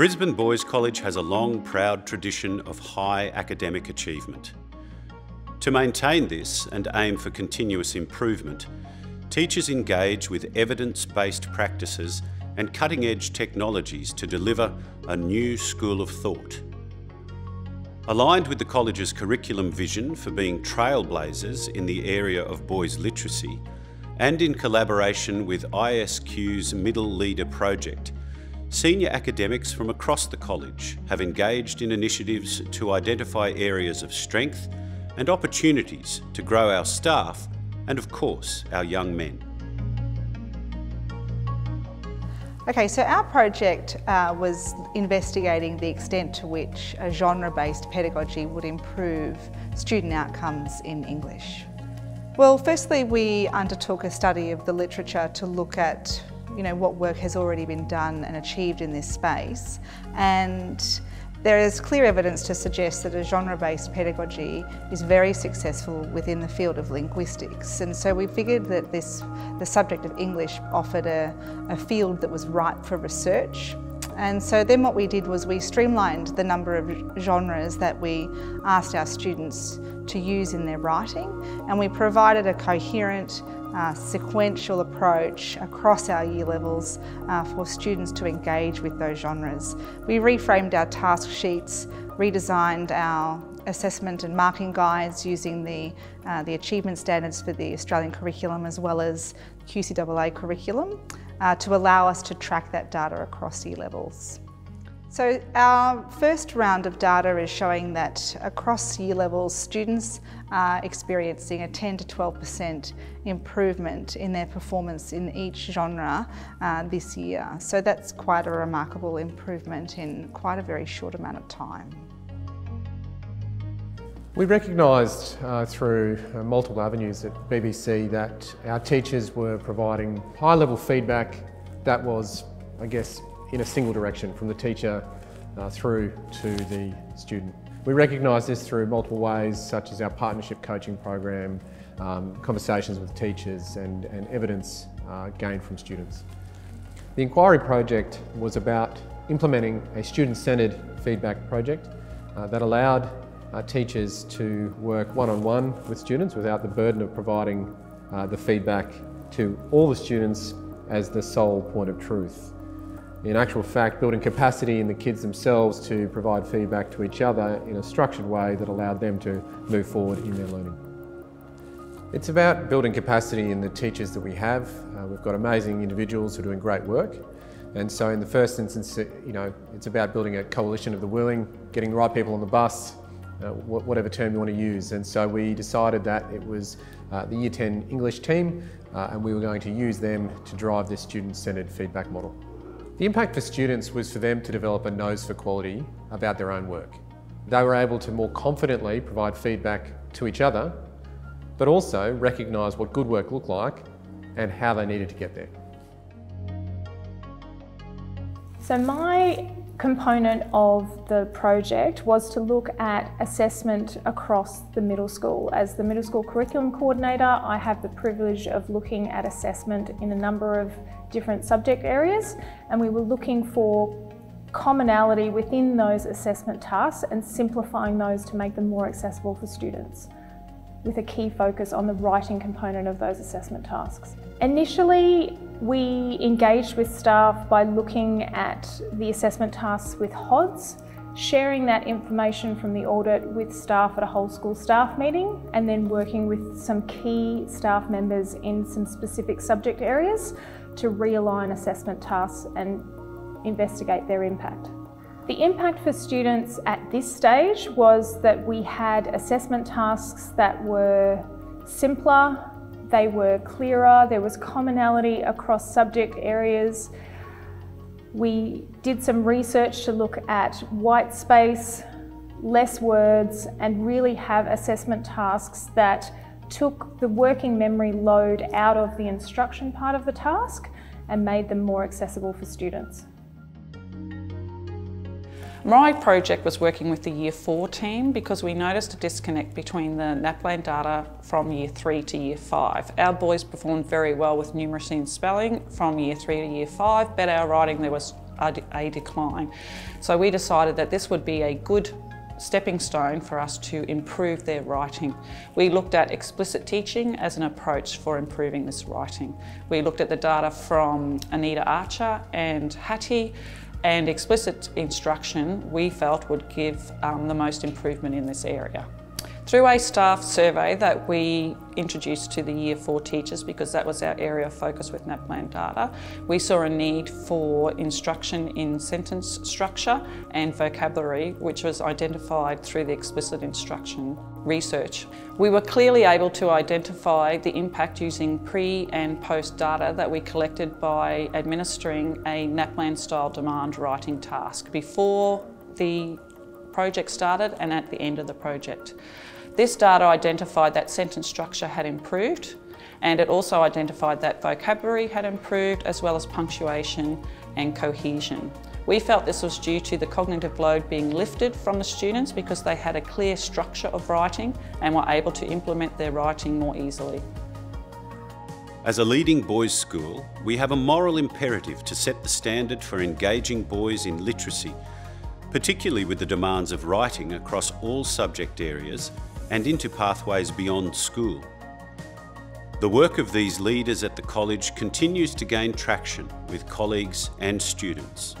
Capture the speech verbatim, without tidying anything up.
Brisbane Boys' College has a long, proud tradition of high academic achievement. To maintain this and aim for continuous improvement, teachers engage with evidence-based practices and cutting-edge technologies to deliver a new school of thought. Aligned with the college's curriculum vision for being trailblazers in the area of boys' literacy, and in collaboration with I S Q's Middle Leader project, senior academics from across the college have engaged in initiatives to identify areas of strength and opportunities to grow our staff and, of course, our young men. Okay, so our project uh, was investigating the extent to which a genre-based pedagogy would improve student outcomes in English. Well, firstly, we undertook a study of the literature to look at you know, what work has already been done and achieved in this space. And there is clear evidence to suggest that a genre-based pedagogy is very successful within the field of linguistics. And so we figured that this, the subject of English offered a, a field that was ripe for research. And so then what we did was we streamlined the number of genres that we asked our students to use in their writing, and we provided a coherent, Uh, sequential approach across our year levels uh, for students to engage with those genres. We reframed our task sheets, redesigned our assessment and marking guides using the, uh, the achievement standards for the Australian curriculum as well as Q C A A curriculum uh, to allow us to track that data across year levels. So our first round of data is showing that across year levels, students are experiencing a ten to twelve percent improvement in their performance in each genre uh, this year. So that's quite a remarkable improvement in quite a very short amount of time. We recognised uh, through uh, multiple avenues at B B C that our teachers were providing high-level feedback that was, I guess, in a single direction, from the teacher uh, through to the student. We recognise this through multiple ways, such as our partnership coaching program, um, conversations with teachers and, and evidence uh, gained from students. The inquiry project was about implementing a student-centred feedback project uh, that allowed uh, teachers to work one-on-one with students without the burden of providing uh, the feedback to all the students as the sole point of truth. In actual fact, building capacity in the kids themselves to provide feedback to each other in a structured way that allowed them to move forward in their learning. It's about building capacity in the teachers that we have. Uh, we've got amazing individuals who are doing great work. And so in the first instance, you know, it's about building a coalition of the willing, getting the right people on the bus, uh, wh whatever term you want to use. And so we decided that it was uh, the Year ten English team, uh, and we were going to use them to drive this student-centred feedback model. The impact for students was for them to develop a nose for quality about their own work. They were able to more confidently provide feedback to each other, but also recognise what good work looked like and how they needed to get there. So my component of the project was to look at assessment across the middle school. As the middle school curriculum coordinator, I have the privilege of looking at assessment in a number of different subject areas, and we were looking for commonality within those assessment tasks and simplifying those to make them more accessible for students, with a key focus on the writing component of those assessment tasks. Initially, we engaged with staff by looking at the assessment tasks with H O D S, sharing that information from the audit with staff at a whole school staff meeting, and then working with some key staff members in some specific subject areas to realign assessment tasks and investigate their impact. The impact for students at this stage was that we had assessment tasks that were simpler, they were clearer, there was commonality across subject areas. We did some research to look at white space, less words, and really have assessment tasks that took the working memory load out of the instruction part of the task and made them more accessible for students. My project was working with the Year four team because we noticed a disconnect between the NAPLAN data from Year three to Year five. Our boys performed very well with numeracy and spelling from Year three to Year five, but our writing there was a decline. So we decided that this would be a good stepping stone for us to improve their writing. We looked at explicit teaching as an approach for improving this writing. We looked at the data from Anita Archer and Hattie, and explicit instruction we felt would give um, the most improvement in this area. Through a staff survey that we introduced to the Year four teachers, because that was our area of focus with NAPLAN data, we saw a need for instruction in sentence structure and vocabulary, which was identified through the explicit instruction research. We were clearly able to identify the impact using pre and post data that we collected by administering a NAPLAN style demand writing task before the project started and at the end of the project. This data identified that sentence structure had improved, and it also identified that vocabulary had improved, as well as punctuation and cohesion. We felt this was due to the cognitive load being lifted from the students because they had a clear structure of writing and were able to implement their writing more easily. As a leading boys' school, we have a moral imperative to set the standard for engaging boys in literacy, particularly with the demands of writing across all subject areas and into pathways beyond school. The work of these leaders at the college continues to gain traction with colleagues and students.